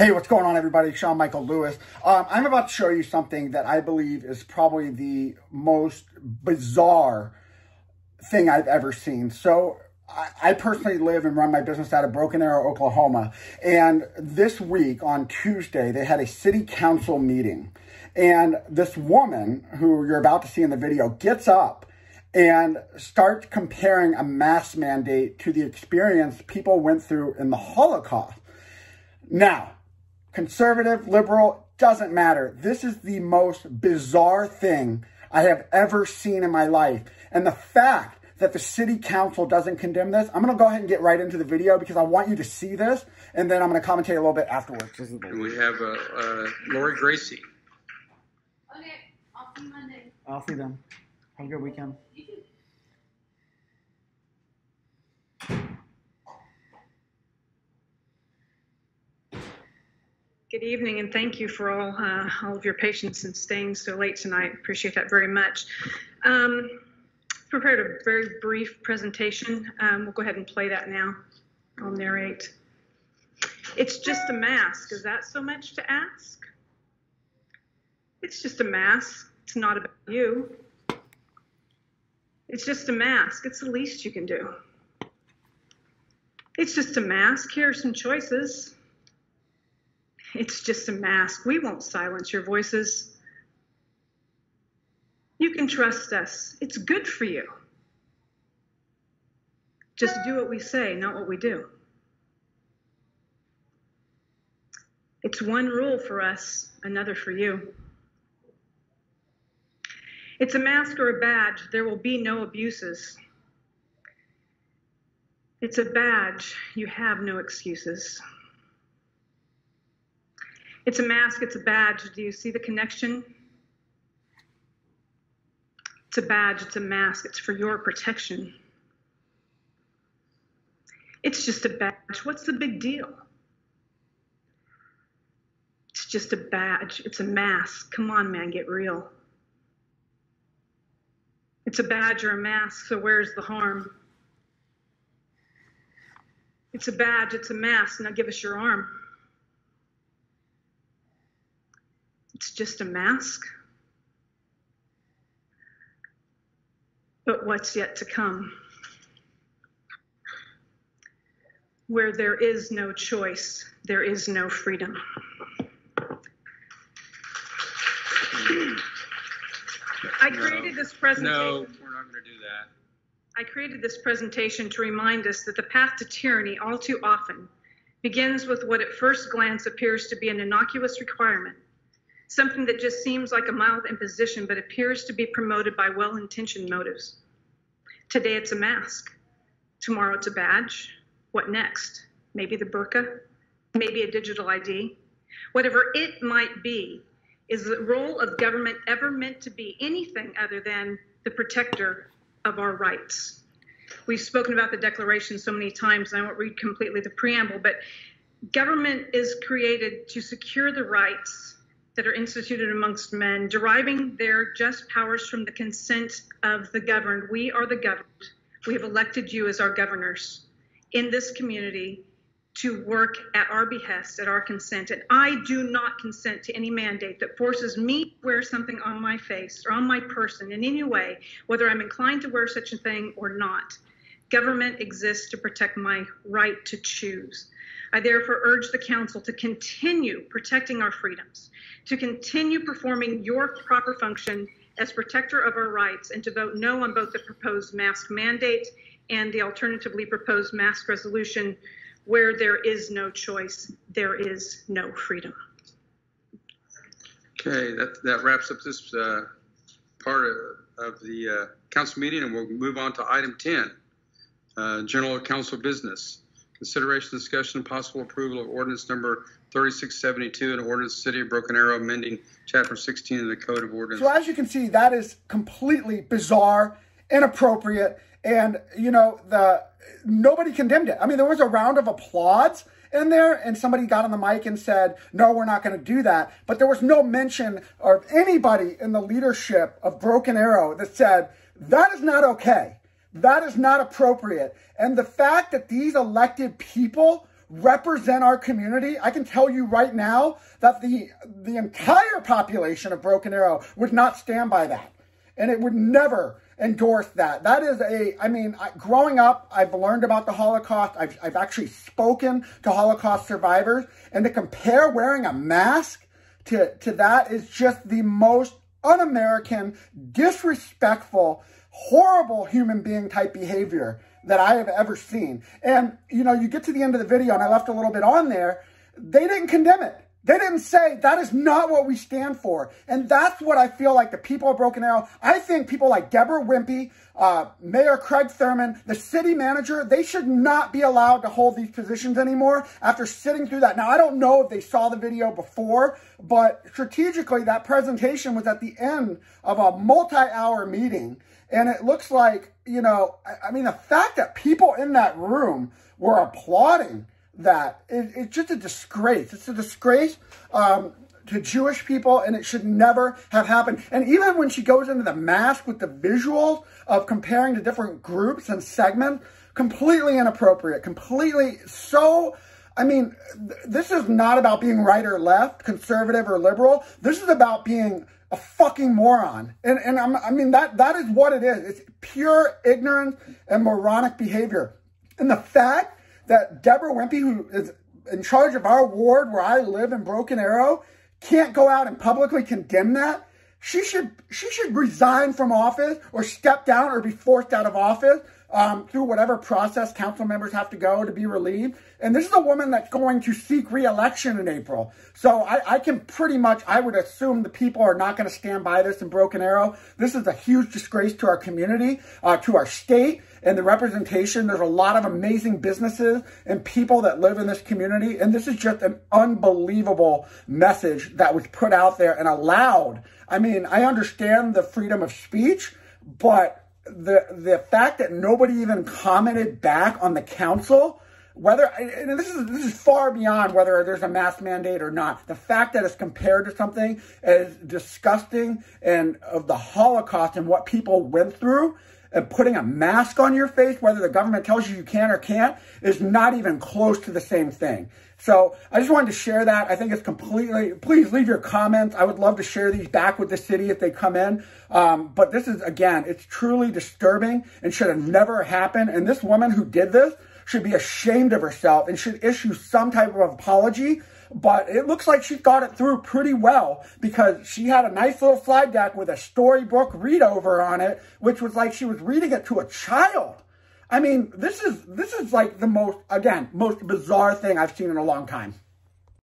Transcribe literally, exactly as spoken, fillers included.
Hey, what's going on, everybody? Sean Michael Lewis. Um, I'm about to show you something that I believe is probably the most bizarre thing I've ever seen. So I, I personally live and run my business out of Broken Arrow, Oklahoma. And this week on Tuesday, they had a city council meeting. And this woman, who you're about to see in the video, gets up and starts comparing a mask mandate to the experience people went through in the Holocaust. Now, conservative, liberal, doesn't matter. This is the most bizarre thing I have ever seen in my life. And the fact that the city council doesn't condemn this, I'm going to go ahead and get right into the video because I want you to see this, and then I'm going to commentate a little bit afterwards. And we have uh, uh, Lori Gracie. Okay, I'll see Monday. I'll see them. Have a good weekend. You too. Good evening, and thank you for all uh, all of your patience and staying so late tonight. Appreciate that very much. Um, prepared a very brief presentation. Um, we'll go ahead and play that now. I'll narrate. It's just a mask. Is that so much to ask? It's just a mask. It's not about you. It's just a mask. It's the least you can do. It's just a mask. Here are some choices. It's just a mask. We won't silence your voices. You can trust us. It's good for you. Just do what we say, not what we do. It's one rule for us, another for you. It's a mask or a badge. There will be no abuses. It's a badge. You have no excuses. It's a mask, it's a badge. Do you see the connection? It's a badge, it's a mask, it's for your protection. It's just a badge. What's the big deal? It's just a badge, it's a mask. Come on, man, get real. It's a badge or a mask, so where's the harm? It's a badge, it's a mask, now give us your arm. It's just a mask, but what's yet to come? Where there is no choice, there is no freedom. I created this presentation. No, we're not going to do that. I created this presentation to remind us that the path to tyranny all too often begins with what at first glance appears to be an innocuous requirement. Something that just seems like a mild imposition, but appears to be promoted by well-intentioned motives. Today it's a mask. Tomorrow it's a badge. What next? Maybe the burqa? Maybe a digital I D? Whatever it might be, is the role of government ever meant to be anything other than the protector of our rights? We've spoken about the Declaration so many times, and I won't read completely the preamble, but government is created to secure the rights that are instituted amongst men, deriving their just powers from the consent of the governed. We are the governed. We have elected you as our governors in this community to work at our behest, at our consent. And I do not consent to any mandate that forces me to wear something on my face or on my person in any way, whether I'm inclined to wear such a thing or not. Government exists to protect my right to choose. I therefore urge the council to continue protecting our freedoms, to continue performing your proper function as protector of our rights, and to vote no on both the proposed mask mandate and the alternatively proposed mask resolution. Where there is no choice, there is no freedom. Okay, that, that wraps up this uh, part of, of the uh, council meeting, and we'll move on to item ten, uh, general council business. Consideration, discussion, and possible approval of ordinance number thirty-six seventy-two, an ordinance City of Broken Arrow amending chapter sixteen of the Code of Ordinances. So as you can see, that is completely bizarre, inappropriate, and, you know, the nobody condemned it. I mean, there was a round of applause in there, and somebody got on the mic and said, no, we're not going to do that. But there was no mention of anybody in the leadership of Broken Arrow that said, that is not okay. That is not appropriate. And the fact that these elected people represent our community, I can tell you right now that the, the entire population of Broken Arrow would not stand by that. And it would never endorse that. That is a, I mean, I, growing up, I've learned about the Holocaust. I've, I've actually spoken to Holocaust survivors. And to compare wearing a mask to, to that is just the most un-American, disrespectful, horrible human being type behavior that I have ever seen. And, you know, you get to the end of the video, and I left a little bit on there, they didn't condemn it. They didn't say, that is not what we stand for. And that's what I feel like the people of Broken Arrow, I think people like Debra Wimpee, uh, Mayor Craig Thurman, the city manager, they should not be allowed to hold these positions anymore after sitting through that. Now, I don't know if they saw the video before, but strategically, that presentation was at the end of a multi-hour meeting. And it looks like, you know, I, I mean, the fact that people in that room were applauding that, it, it's just a disgrace. It's a disgrace um, to Jewish people, and it should never have happened. And even when she goes into the mask with the visuals of comparing to different groups and segments, completely inappropriate, completely so... I mean, th this is not about being right or left, conservative or liberal. This is about being a fucking moron. And, and I'm, I mean, that that is what it is. It's pure ignorance and moronic behavior. And the fact that Debra Wimpee, who is in charge of our ward where I live in Broken Arrow, can't go out and publicly condemn that, she should, she should resign from office or step down or be forced out of office um, through whatever process council members have to go to be relieved. And this is a woman that's going to seek re-election in April. So I, I can pretty much, I would assume the people are not going to stand by this in Broken Arrow. This is a huge disgrace to our community, uh, to our state, and the representation. There's a lot of amazing businesses and people that live in this community. And this is just an unbelievable message that was put out there and allowed. I mean, I understand the freedom of speech, but the, the fact that nobody even commented back on the council, whether, and this is, this is far beyond whether there's a mask mandate or not. The fact that it's compared to something as disgusting and of the Holocaust and what people went through, and putting a mask on your face, whether the government tells you you can or can't, is not even close to the same thing. So I just wanted to share that. I think it's completely, please leave your comments. I would love to share these back with the city if they come in. Um, but this is, again, it's truly disturbing and should have never happened. And this woman who did this should be ashamed of herself and should issue some type of apology. But it looks like she thought it through pretty well, because she had a nice little slide deck with a storybook read over on it, which was like she was reading it to a child. I mean, this is, this is like the most, again, most bizarre thing I've seen in a long time.